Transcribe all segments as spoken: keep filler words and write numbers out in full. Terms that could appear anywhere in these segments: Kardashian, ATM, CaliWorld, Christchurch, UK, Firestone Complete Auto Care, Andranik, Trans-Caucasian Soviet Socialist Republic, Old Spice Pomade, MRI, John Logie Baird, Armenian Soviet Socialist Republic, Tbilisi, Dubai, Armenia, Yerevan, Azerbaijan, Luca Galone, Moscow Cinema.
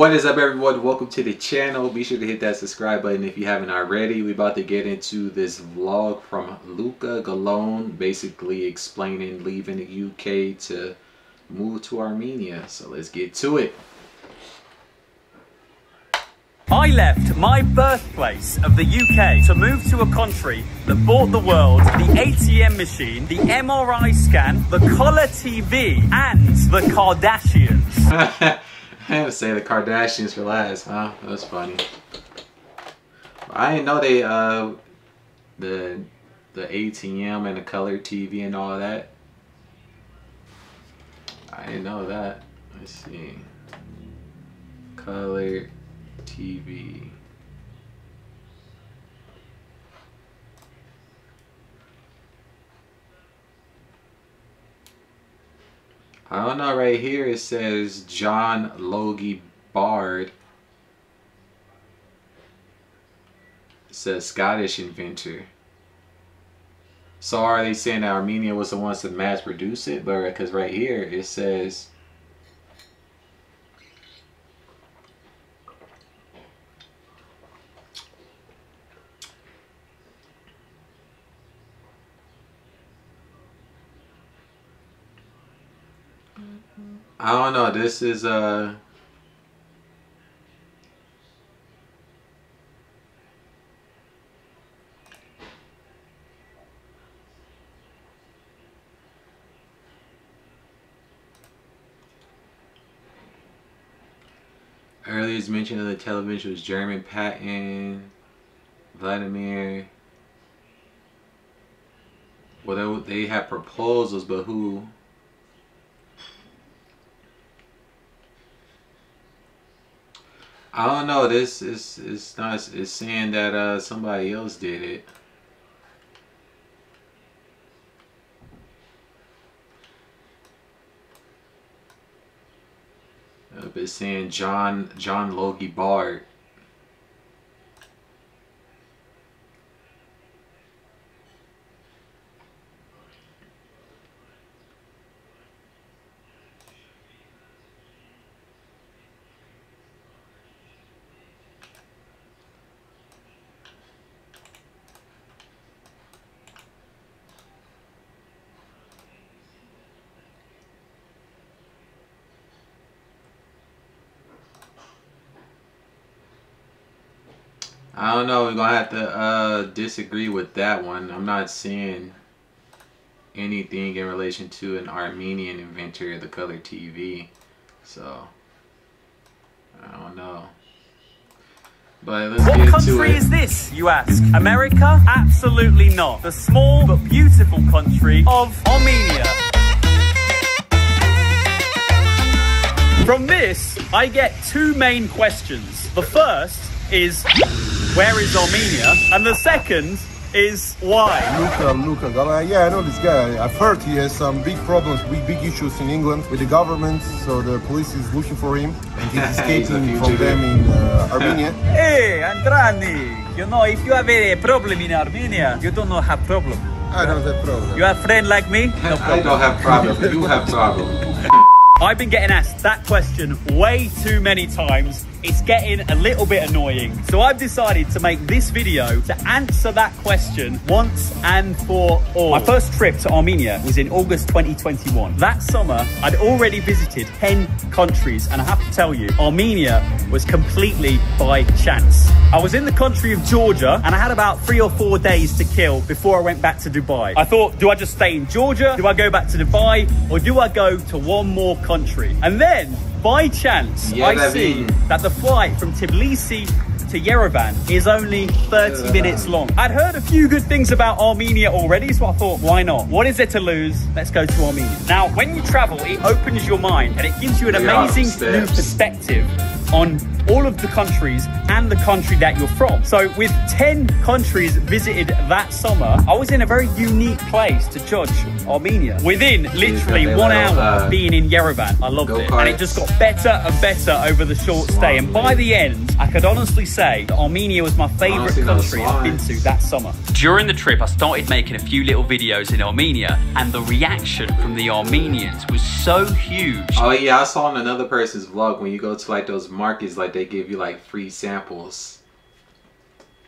What is up, everyone? Welcome to the channel. Be sure to hit that subscribe button if you haven't already. We're about to get into this vlog from Luca Galone, basically explaining leaving the U K to move to Armenia. So let's get to it. I left my birthplace of the U K to move to a country that bought the world the A T M machine, the M R I scan, the Color T V, and the Kardashians. I had to say the Kardashians for last, huh? That's funny. I didn't know they, uh, the, the A T M and the Color T V and all that. I didn't know that. Let's see. Color T V. I don't know, right here it says John Logie Baird. It says Scottish inventor. So are they saying that Armenia was the ones to mass produce it? But because right here it says I don't know, this is uh earliest mention of the television was German patent Vladimir. Well, they, they have proposals, but who? I don't know, this is it's not it's saying that uh somebody else did it. It's saying John John Logie Baird. I don't know, we're gonna have to uh, disagree with that one. I'm not seeing anything in relation to an Armenian inventor of the Color T V. So, I don't know. But let's get to it. What country is this, you ask? America? Absolutely not. The small but beautiful country of Armenia. From this, I get two main questions. The first is, where is Armenia? And the second is, why? Luca, Luca Galone. Yeah, I know this guy. I've heard he has some big problems, big, big issues in England with the government, so the police is looking for him, and he's escaping he's from them in uh, Armenia. Hey, Andranik, you know, if you have a problem in Armenia, you don't know have problem. I don't have problem. You have a friend like me? No problem. I don't have problem. You have problem. I've been getting asked that question way too many times. It's getting a little bit annoying. So I've decided to make this video to answer that question once and for all. My first trip to Armenia was in August twenty twenty-one. That summer, I'd already visited ten countries. And I have to tell you, Armenia was completely by chance. I was in the country of Georgia and I had about three or four days to kill before I went back to Dubai. I thought, do I just stay in Georgia? Do I go back to Dubai? Or do I go to one more country? And then, by chance, yeah, I see that the flight from Tbilisi to Yerevan is only thirty minutes long. I'd heard a few good things about Armenia already, so I thought, why not? What is there to lose? Let's go to Armenia. Now, when you travel, it opens your mind and it gives you an amazing new perspective on all of the countries and the country that you're from. So with ten countries visited that summer, I was in a very unique place to judge Armenia. Within literally one hour of being in Yerevan, I loved it. And it just got better and better over the short stay. And by the end, I could honestly say that Armenia was my favorite country I've been to that summer. During the trip, I started making a few little videos in Armenia, and the reaction from the Armenians was so huge. Oh yeah, I saw in another person's vlog, when you go to like those markets, like they give you like free samples,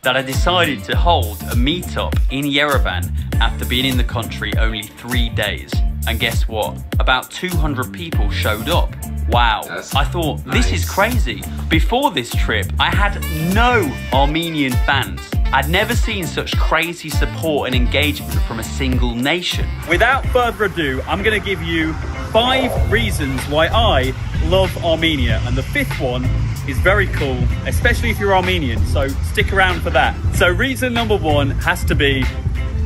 that I decided to hold a meetup in Yerevan after being in the country only three days. And guess what? About two hundred people showed up. Wow. That's I thought, nice. This is crazy. Before this trip, I had no Armenian fans. I'd never seen such crazy support and engagement from a single nation. Without further ado, I'm gonna give you five reasons why I love Armenia. And the fifth one is very cool, especially if you're Armenian, so stick around for that. So reason number one has to be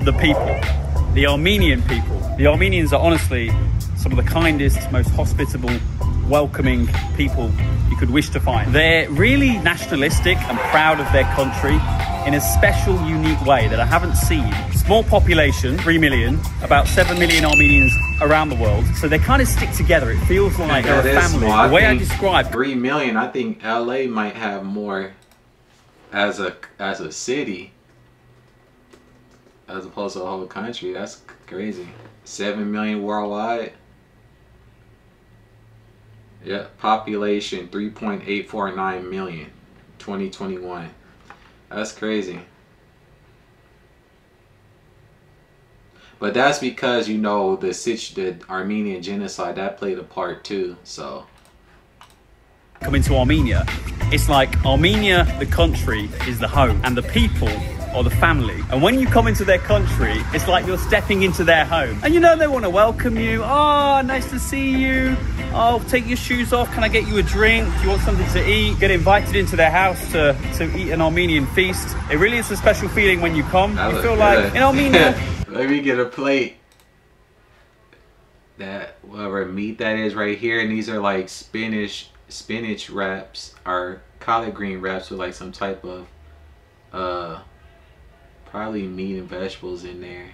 the people, the Armenian people. The Armenians are honestly some of the kindest, most hospitable, welcoming people you could wish to find. They're really nationalistic and proud of their country in a special, unique way that I haven't seen. Small population, three million, about seven million Armenians around the world. So they kind of stick together. It feels like they're a family. The way I describe three million, I think L A might have more as a, as a city as opposed to a whole country. That's crazy. seven million worldwide. Yeah, population three point eight four nine million, twenty twenty-one. That's crazy. But that's because, you know, the the Armenian genocide, that played a part too, so. Coming to Armenia, it's like Armenia, the country, is the home, and the people or the family. And when you come into their country, it's like you're stepping into their home. And you know they want to welcome you. Oh, nice to see you. Oh, take your shoes off. Can I get you a drink? Do you want something to eat? Get invited into their house to, to eat an Armenian feast. It really is a special feeling when you come. That you feel good. Like in Armenia. Let me get a plate. That, whatever meat that is right here. And these are like spinach, spinach wraps or collard green wraps with like some type of... uh. probably meat and vegetables in there,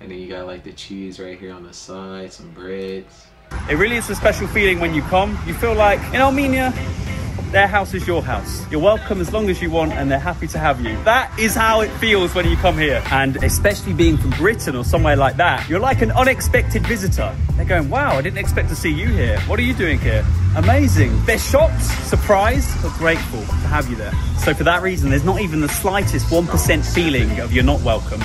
and then you got like the cheese right here on the side, some breads. It really is a special feeling when you come. You feel like in Armenia, their house is your house. You're welcome as long as you want, and they're happy to have you. That is how it feels when you come here. And especially being from Britain or somewhere like that, you're like an unexpected visitor. They're going, wow, I didn't expect to see you here. What are you doing here? Amazing. They're shocked, surprised, but grateful to have you there. So for that reason, there's not even the slightest one percent feeling of you're not welcome.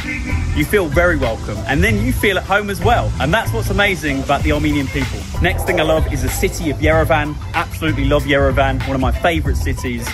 You feel very welcome. And then you feel at home as well. And that's what's amazing about the Armenian people. Next thing I love is the city of Yerevan. Absolutely love Yerevan. One of my favorite cities.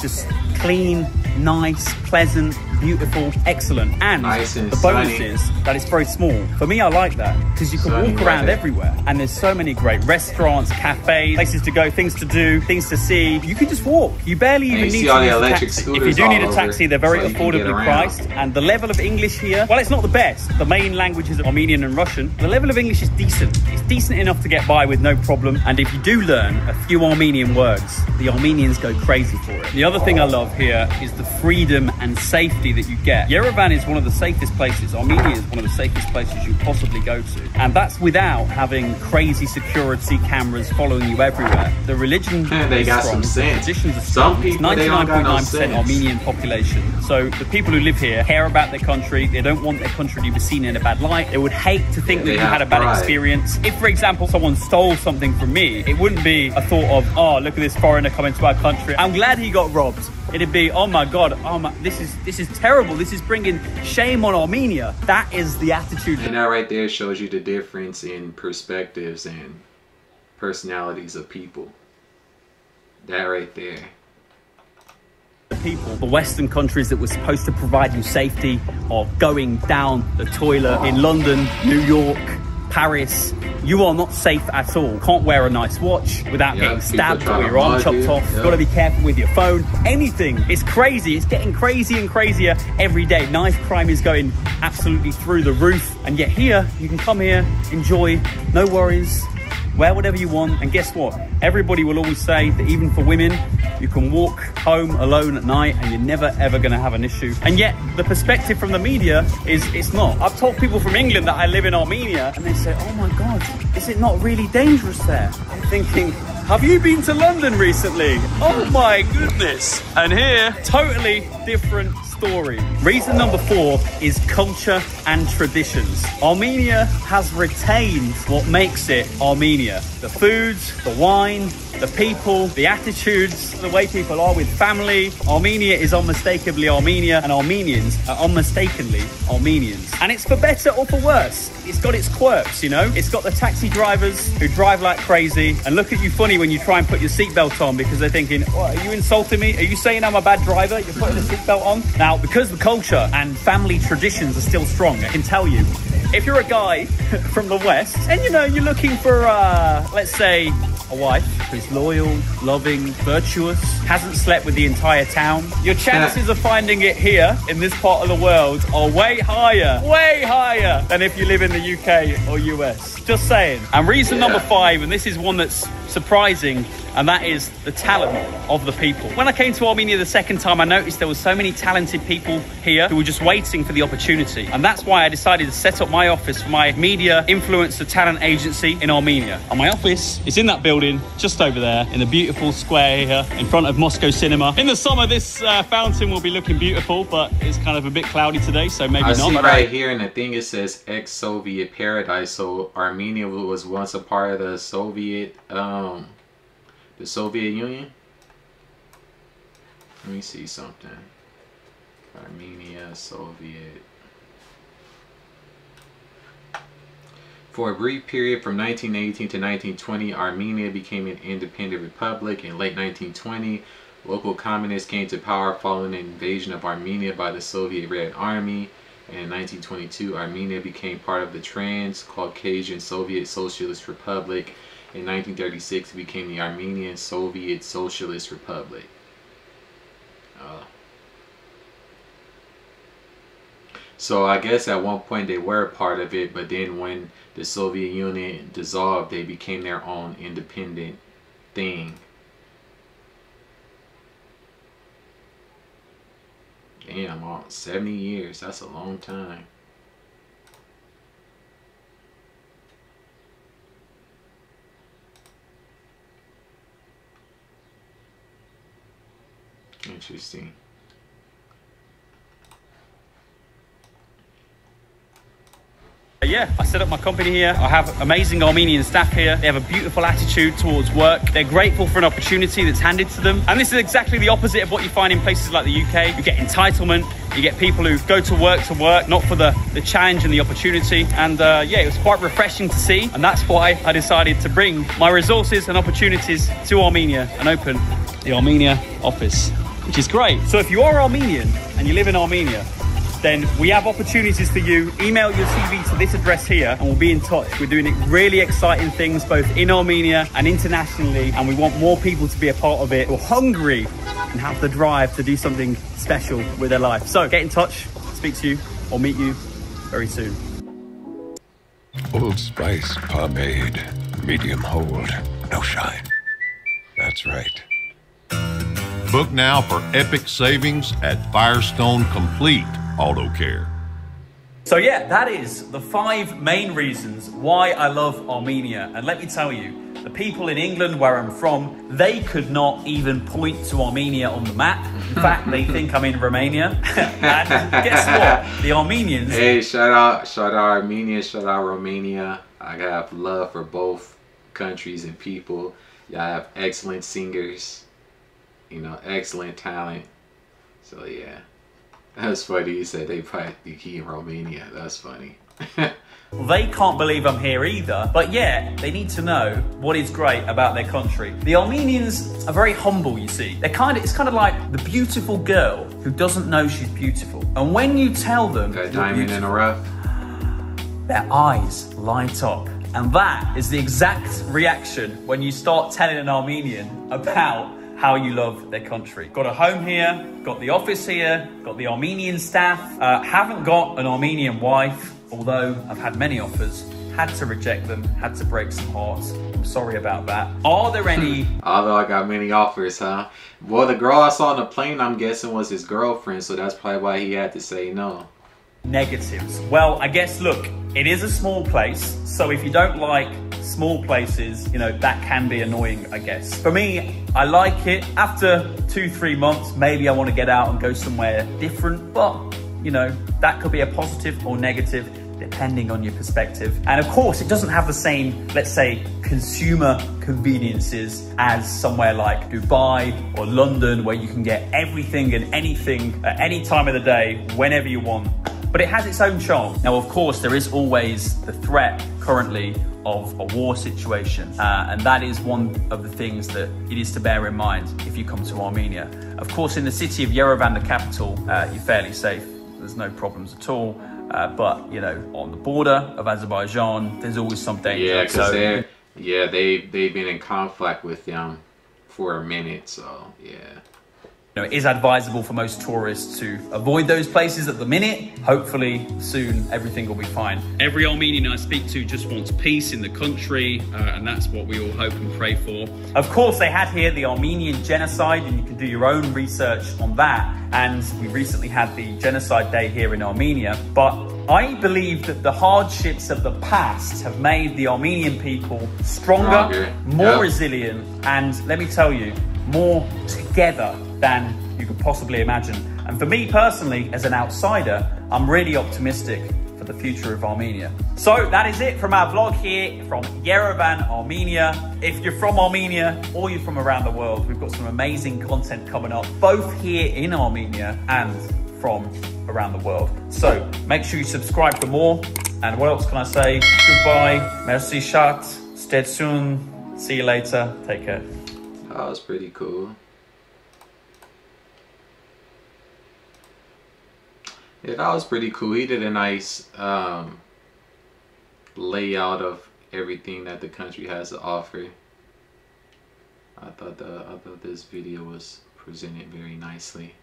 Just clean, nice, pleasant, beautiful, excellent, and, nice and the bonus sunny. Is that it's very small. For me, I like that because you can sunny walk around everywhere, and there's so many great restaurants, cafes, places to go, things to do, things to see. You can just walk. You barely and even you need to use a taxi. If you do need a taxi, they're very so affordably priced, and the level of English here, well, it's not the best. The main languages are Armenian and Russian. The level of English is decent. It's decent enough to get by with no problem, and if you do learn a few Armenian words, the Armenians go crazy for it. The other thing I love here is the freedom and safety that you get. Yerevan is one of the safest places. Armenia is one of the safest places you possibly go to. And that's without having crazy security cameras following you everywhere. The religion yeah, they got strong. Some sense. Traditions are strong. It's ninety-nine point nine percent no Armenian population. So the people who live here care about their country. They don't want their country to be seen in a bad light. They would hate to think yeah, that you had a bad pride. Experience. If, for example, someone stole something from me, it wouldn't be a thought of, oh, look at this foreigner coming to our country. I'm glad he got robbed. It'd be, oh my God, oh my, this is this is terrible. This is bringing shame on Armenia. That is the attitude. And that right there shows you the difference in perspectives and personalities of people. That right there. The people, the Western countries that were supposed to provide you safety are going down the toilet in London, New York, Paris. You are not safe at all. Can't wear a nice watch without yeah, getting stabbed or your arm chopped off. Yeah. Gotta be careful with your phone. Anything. It's crazy. It's getting crazy and crazier every day. Knife crime is going absolutely through the roof. And yet here, you can come here, enjoy, no worries. wear whatever you want. And guess what? Everybody will always say that even for women, you can walk home alone at night and you're never, ever going to have an issue. And yet the perspective from the media is it's not. I've told people from England that I live in Armenia and they say, oh my God, is it not really dangerous there? I'm thinking, have you been to London recently? Oh my goodness. And here, totally different story. Reason number four is culture and traditions. Armenia has retained what makes it Armenia. The foods, the wine, the people, the attitudes, the way people are with family. Armenia is unmistakably Armenia, and Armenians are unmistakably Armenians. And it's for better or for worse. It's got its quirks, you know? It's got the taxi drivers who drive like crazy and look at you funny when you try and put your seatbelt on because they're thinking, oh, are you insulting me? Are you saying I'm a bad driver? You're putting a seatbelt on? Now, because the culture and family traditions are still strong, I can tell you, if you're a guy from the West and, you know, you're looking for, uh, let's say, a wife who's loyal, loving, virtuous, hasn't slept with the entire town, your chances yeah. of finding it here in this part of the world are way higher, way higher than if you live in the U K or U S. Just saying. And reason yeah. number five, and this is one that's surprising, and that is the talent of the people. When I came to Armenia the second time, I noticed there were so many talented people here who were just waiting for the opportunity. And that's why I decided to set up my office for my media influencer talent agency in Armenia. And my office is in that building just over there in the beautiful square here in front of Moscow Cinema. In the summer, this uh, fountain will be looking beautiful, but it's kind of a bit cloudy today, so maybe I not. I see right here in the thing it says ex-Soviet paradise. So Armenia was once a part of the Soviet, um, the Soviet Union. Let me see something. Armenia, Soviet. For a brief period from nineteen eighteen to nineteen twenty, Armenia became an independent republic. In late nineteen twenty, local communists came to power following an invasion of Armenia by the Soviet Red Army. And in nineteen twenty-two, Armenia became part of the Trans-Caucasian Soviet Socialist Republic. In nineteen thirty-six, it became the Armenian Soviet Socialist Republic. Uh, so I guess at one point they were a part of it, but then when the Soviet Union dissolved, they became their own independent thing. Damn, all seventy years, that's a long time. Interesting. Yeah, I set up my company here. I have amazing Armenian staff here. They have a beautiful attitude towards work. They're grateful for an opportunity that's handed to them. And this is exactly the opposite of what you find in places like the U K. You get entitlement. You get people who go to work to work, not for the, the challenge and the opportunity. And uh, yeah, it was quite refreshing to see. And that's why I decided to bring my resources and opportunities to Armenia and open the Armenia office, which is great. So if you are Armenian and you live in Armenia, then we have opportunities for you. Email your C V to this address here and we'll be in touch. We're doing really exciting things both in Armenia and internationally, and we want more people to be a part of it. We're hungry and have the drive to do something special with their life. So get in touch, speak to you, or meet you very soon. Old Spice Pomade, medium hold, no shine. That's right. Book now for epic savings at Firestone Complete Auto Care. So yeah, that is the five main reasons why I love Armenia. And let me tell you, the people in England where I'm from, they could not even point to Armenia on the map. In fact, they think I'm in Romania. And guess what? The Armenians... Hey, shout out, shout out Armenia, shout out Romania. I got love for both countries and people. Y'all have excellent singers. You know, excellent talent. So yeah, that was funny. You said they probably the key in Romania. That's funny. They can't believe I'm here either, but yeah, they need to know what is great about their country. The Armenians are very humble, you see. They're kind of, it's kind of like the beautiful girl who doesn't know she's beautiful. And when you tell them that diamond in a rough, their eyes light up. And that is the exact reaction when you start telling an Armenian about how you love their country. Got a home here, got the office here, got the Armenian staff. Uh, haven't got an Armenian wife, although I've had many offers. Had to reject them, had to break some hearts. I'm sorry about that. Are there any... Although I got many offers, huh? Well, the girl I saw on the plane, I'm guessing, was his girlfriend, so that's probably why he had to say no. Negatives. Well, I guess, look, it is a small place, so if you don't like small places, you know, that can be annoying, I guess. For me, I like it. After two, three months, maybe I want to get out and go somewhere different, but, you know, that could be a positive or negative, depending on your perspective. And of course, it doesn't have the same, let's say, consumer conveniences as somewhere like Dubai or London, where you can get everything and anything at any time of the day, whenever you want. But it has its own charm. Now, of course, there is always the threat currently of a war situation. Uh, and that is one of the things that it is to bear in mind if you come to Armenia. Of course, in the city of Yerevan, the capital, uh, you're fairly safe. There's no problems at all. Uh, but, you know, on the border of Azerbaijan, there's always some danger. Yeah, because so, they're, yeah, they, they've been in conflict with them for a minute, so, yeah. You know, it is advisable for most tourists to avoid those places at the minute. Hopefully, soon, everything will be fine. Every Armenian I speak to just wants peace in the country, uh, and that's what we all hope and pray for. Of course, they had here the Armenian genocide, and you can do your own research on that. And we recently had the genocide day here in Armenia. But I believe that the hardships of the past have made the Armenian people stronger, stronger. more yep. resilient, and let me tell you, more together than you could possibly imagine. And for me personally, as an outsider, I'm really optimistic for the future of Armenia. So that is it from our vlog here from Yerevan, Armenia. If you're from Armenia or you're from around the world, we've got some amazing content coming up, both here in Armenia and from around the world. So make sure you subscribe for more. And what else can I say? Goodbye, merci chat, stay soon, see you later, take care. That was pretty cool. Yeah, that was pretty cool. He did a nice um, layout of everything that the country has to offer. I thought the I thought this video was presented very nicely.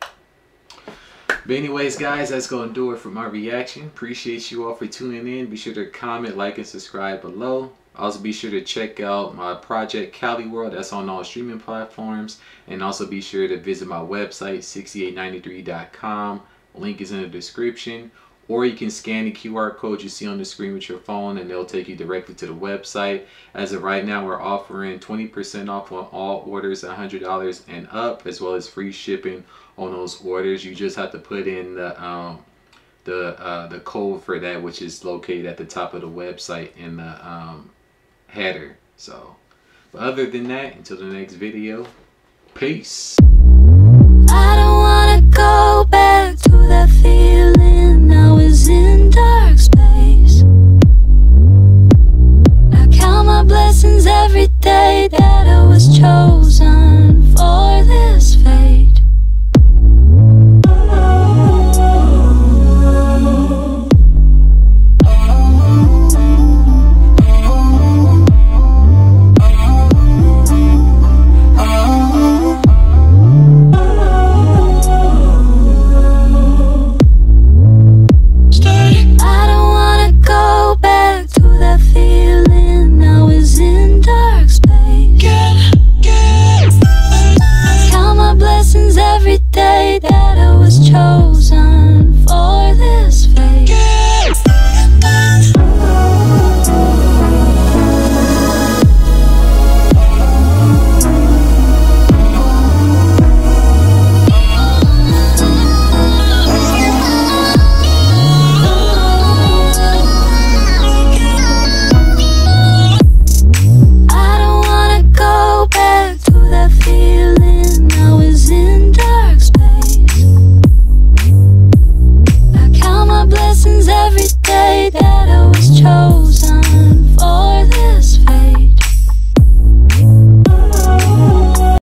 But anyways, guys, that's gonna do it for my reaction. Appreciate you all for tuning in. Be sure to comment, like, and subscribe below. Also, be sure to check out my project Cali World. That's on all streaming platforms. And also be sure to visit my website sixty-eight ninety-three dot com. Link is in the description, or you can scan the Q R code you see on the screen with your phone and they'll take you directly to the website. As of right now, we're offering twenty percent off on all orders one hundred dollars and up, as well as free shipping on those orders. You just have to put in the um, the uh, the code for that, which is located at the top of the website in the um, header. So, but other than that, until the next video, peace.